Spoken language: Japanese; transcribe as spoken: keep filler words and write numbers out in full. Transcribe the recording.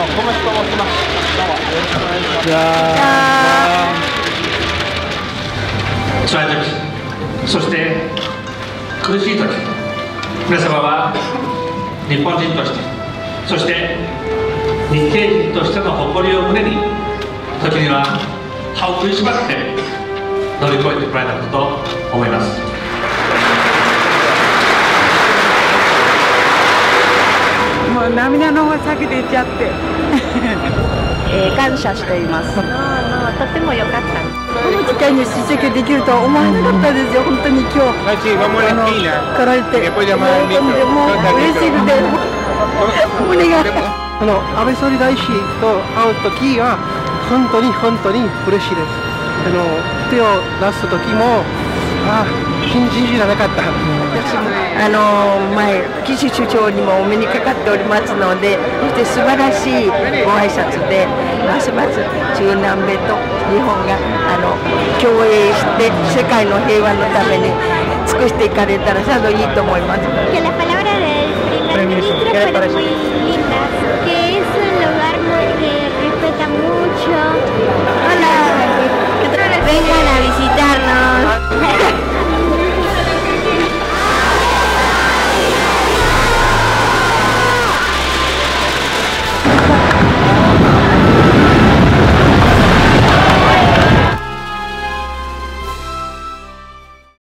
の小松と申します。どうもよろしくお願いします。いやーつらい時、そして苦しい時、皆様は日本人として、そして日系人としての誇りを胸に、時には歯を食いしばって乗り越えてこられたことと思います。もう涙の方先出ちゃってえー、感謝しています。とても良かった。この機会に出席できるとは思わなかったですよ。本当に今日あの来られて本当にもう嬉しくてお願いあの安倍総理大臣と会うときは本当に本当に嬉しいです。あの手を出すときもあ新人じゃなかった。私もあの前岸首相にもお目にかかっておりますので、そして素晴らしいご挨拶で、ますます中南米と日本があの共栄して世界の平和のために尽くしていかれたらさぞいいと思います。